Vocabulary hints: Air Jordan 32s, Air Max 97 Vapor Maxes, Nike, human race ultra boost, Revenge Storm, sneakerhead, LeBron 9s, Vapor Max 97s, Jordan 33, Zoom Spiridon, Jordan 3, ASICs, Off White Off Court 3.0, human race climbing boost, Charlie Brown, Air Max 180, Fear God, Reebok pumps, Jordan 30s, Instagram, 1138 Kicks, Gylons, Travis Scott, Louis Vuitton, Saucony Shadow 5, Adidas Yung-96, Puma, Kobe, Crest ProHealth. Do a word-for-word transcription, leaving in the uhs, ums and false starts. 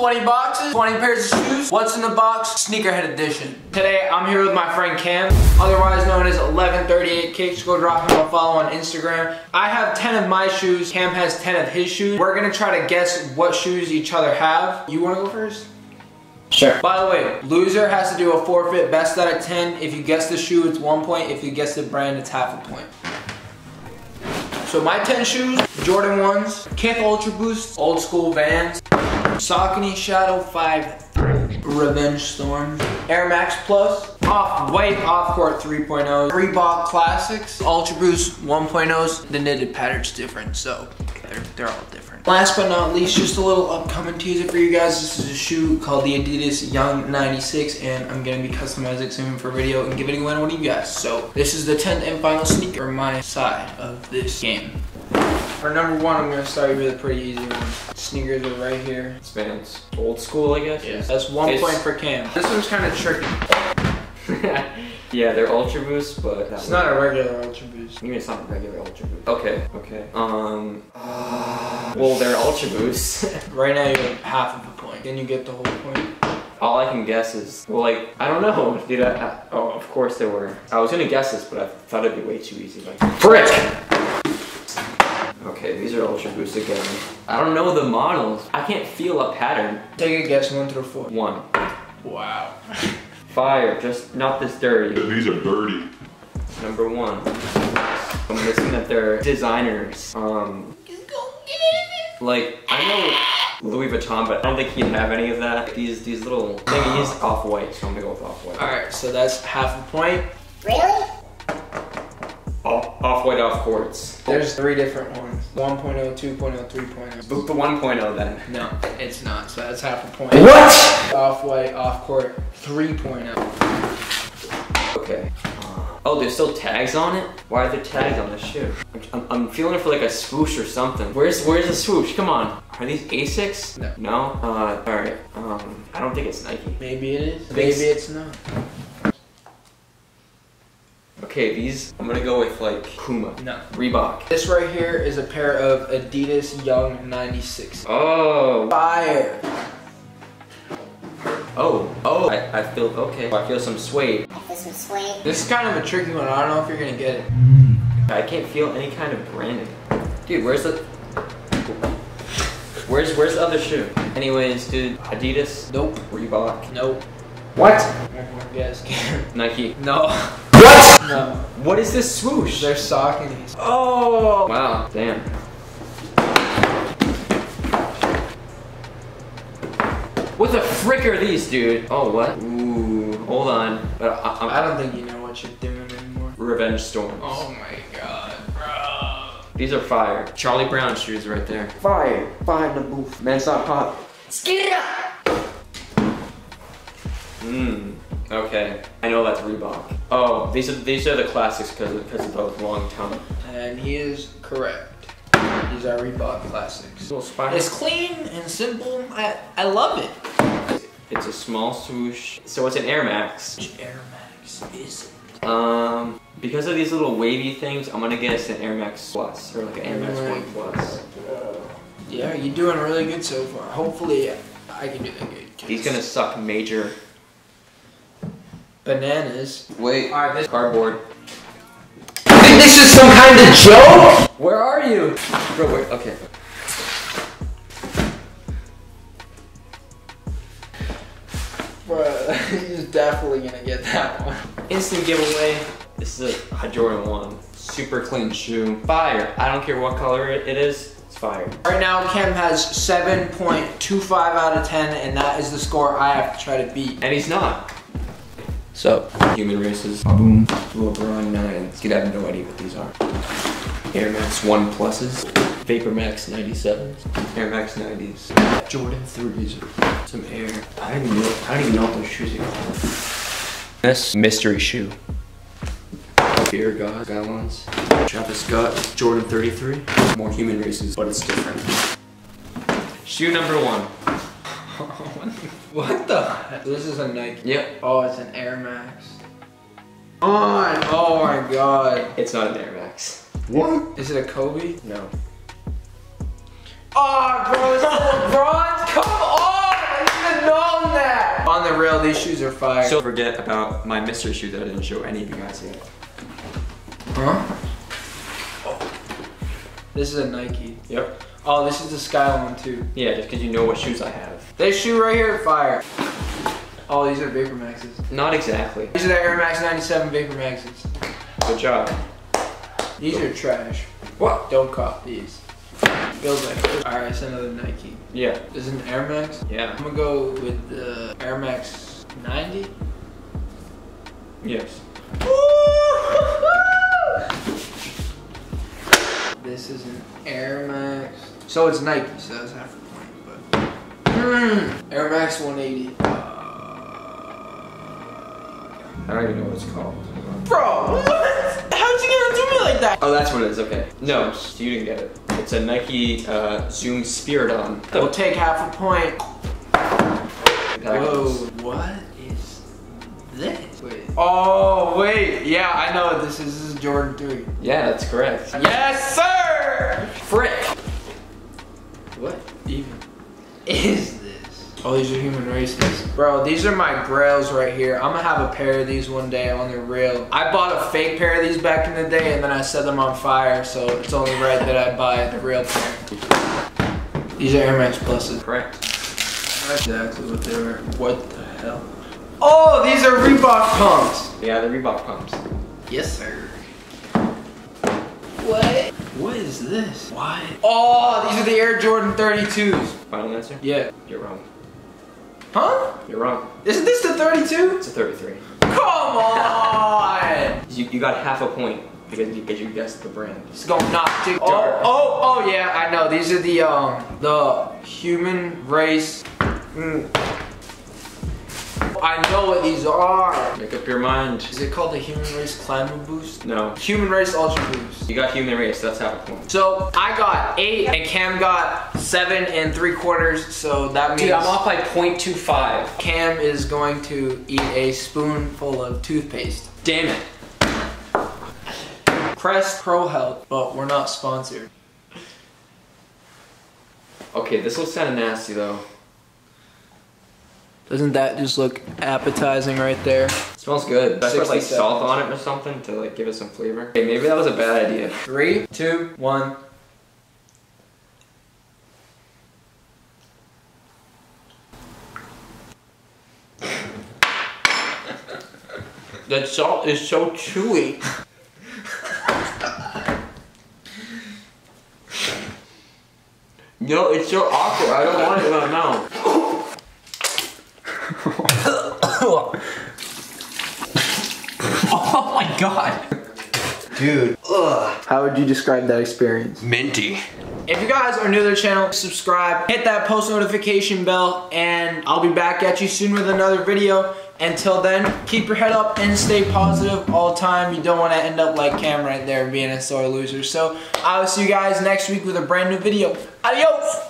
twenty boxes, twenty pairs of shoes. What's in the box? Sneakerhead edition. Today, I'm here with my friend Cam, otherwise known as eleven thirty-eight Kicks. Go drop him a follow on Instagram. I have ten of my shoes. Cam has ten of his shoes. We're gonna try to guess what shoes each other have. You wanna go first? Sure. By the way, loser has to do a forfeit, best out of ten. If you guess the shoe, it's one point. If you guess the brand, it's half a point. So my ten shoes, Jordan ones, Kith Ultra Boosts, Old School Vans, Saucony Shadow five, Revenge Storm, Air Max Plus, Off White Off Court three point oh, Reebok Classics, Ultra Boost one point ohs. The knitted pattern's different, so they're, they're all different. Last but not least, just a little upcoming teaser for you guys. This is a shoe called the Adidas Yung ninety-six, and I'm gonna be customizing it soon for a video and giving it away to one of you guys. So this is the tenth and final sneaker for my side of this game. For number one, I'm gonna start you with a pretty easy one. Sneakers are right here. It's Vans. Old school, I guess? Yeah. That's one it's... point for Cam. This one's kind of tricky. Yeah, they're Ultra Boost, but... It's not a regular Ultra Boost. You mean it's not a regular Ultra Boost? Okay, okay. Um... Uh, well, they're Ultra Boost. Right now, you're at half of a point. Then you get the whole point. All I can guess is, well, like, I don't know, dude. I, I, oh, of course they were. I was gonna guess this, but I thought it'd be way too easy. Like, frick! Okay, these are Ultra Boost again. I don't know the models. I can't feel a pattern. Take a guess, one through four. One. Wow. Fire, just not this dirty. These are dirty. Number one. I'm guessing that they're designers. Um, like, I know Louis Vuitton, but I don't think he'd have any of that. These these little thingies, Off-White, so I'm gonna go with Off-White. All right, so that's half a point. Really? Off-White off courts. There's three different ones. one point oh, two point oh, three point oh. Book the one point oh then. No, it's not, so that's half a point. What? Off-White off court three point oh. Okay. Oh, there's still tags on it? Why are there tags on this shoe? I'm, I'm feeling it for like a swoosh or something. Where's where's the swoosh? Come on. Are these ASICs? No. No? Uh, alright. Um, I don't think it's Nike. Maybe it is. Maybe it's not. Okay, these, I'm gonna go with like Puma. No. Reebok. This right here is a pair of Adidas Yung ninety-six. Oh. Fire. Oh, oh, I, I feel, okay. I feel some suede. I feel some suede. This is kind of a tricky one. I don't know if you're gonna get it. I can't feel any kind of branding. Dude, where's the, where's, where's the other shoe? Anyways, dude, Adidas. Nope. Reebok. Nope. What? Yes. Nike. No. What? No. What is this swoosh? They're Sauconies. Oh! Wow. Damn. What the frick are these, dude? Oh, what? Ooh. Hold on. But I, I'm, I don't think you know what you're doing anymore. Revenge Storms. Oh my god, bro. These are fire. Charlie Brown shoes right there. Fire. Fire in the booth. Man, stop hot. Skid up! Mmm. Okay. I know that's Reebok. Oh, these are these are the classics because because of those long tongue. And he is correct. These are Reebok classics. It's clean and simple. I I love it. It's a small swoosh. So it's an Air Max. Which Air Max is it? Um, because of these little wavy things, I'm gonna guess an Air Max Plus or like an Air Max One Plus. Yeah, you're doing really good so far. Hopefully, I can do that good. He's gonna suck major. Bananas. Wait. All right, this cardboard. You think this is some kind of joke? Where are you? Bro, wait, okay. Bro, he's definitely gonna get that one. Instant giveaway. This is a Jordan one. Super clean shoe. Fire. I don't care what color it is. Fire. Right now, Cam has seven point two five out of ten, and that is the score I have to try to beat. And he's not. So, human races. Boom. LeBron nines. You have no idea what these are. Air Max one pluses. Vapor Max ninety-sevens. Air Max nineties. Jordan thirties. Some air. I don't even know, I don't even know what those shoes are called. This mystery shoe. Fear God, Gylons, Travis Scott, Jordan thirty-three. More human races, but it's different. Shoe number one. What the? This is a Nike. Yep. Oh, it's an Air Max. On! Oh my god. It's not an Air Max. What? Is it a Kobe? No. Oh, bro, it's a LeBron? Come on! love that! On the rail, these shoes are fire. So forget about my mystery shoe that I didn't show any of you guys yet. Huh? Oh. This is a Nike. Yep. Oh, this is the Skyline too. Yeah, just because you know what shoes I have. This shoe right here, fire. Oh, these are Vapor Maxes. Not exactly. These are the Air Max ninety-seven Vapor Maxes. Good job. These cool. are trash. What? Don't cop these. Feels like it. All right, it's another Nike. Yeah. This is an Air Max. Yeah. I'm gonna go with the Air Max ninety. Yes. This is an Air Max. So it's Nike, so that's half the point. But mm. Air Max one eighty. Uh, I don't even know what it's called. Bro, what? How'd you get it to me like that? Oh, that's what it is. Okay. No, you didn't get it. It's a Nike uh, Zoom Spiridon. We'll take half a point. Whoa, what is this? Wait. Oh, wait. Yeah, I know what this is. This is Jordan three. Yeah, that's correct. Yes, sir! Frick. What even is this? Oh, these are human races. Bro, these are my grails right here. I'm gonna have a pair of these one day on the rail. I bought a fake pair of these back in the day and then I set them on fire, so it's only right that I buy the real pair. These are Air Max Pluses. Correct. That's exactly what they were. What the hell? Oh, these are Reebok pumps. Yeah, they're Reebok pumps. Yes, sir. What? What is this? Why? Oh, these are the Air Jordan thirty-twos. Final answer? Yeah. You're wrong. Huh? You're wrong. Isn't this the thirty-two? It's a thirty-three. Come on! you, you got half a point because you, because you guessed the brand. It's gonna knock dick dark. Oh, oh, oh, yeah, I know. These are the, um, the human race. Mm. I know what these are. Make up your mind. Is it called the human race climbing boost? No. Human race ultra boost. You got human race, that's half a point. So I got eight and Cam got seven and three quarters. So that means— Dude, I'm off like point two five. Cam is going to eat a spoonful of toothpaste. Damn it. Crest ProHealth, but we're not sponsored. Okay, this looks kind of nasty though. Doesn't that just look appetizing right there? It smells good. Should I put like salt on it or something to like give it some flavor? Okay, maybe that was a bad idea. Three, two, one. That salt is so chewy. No, it's so awkward. I don't want it in my mouth. Oh my god. Dude. Ugh. How would you describe that experience? Minty. If you guys are new to the channel, subscribe, hit that post notification bell, and I'll be back at you soon with another video. Until then, keep your head up and stay positive all the time. You don't want to end up like Cam right there being a sore loser. So I will see you guys next week with a brand new video. Adios!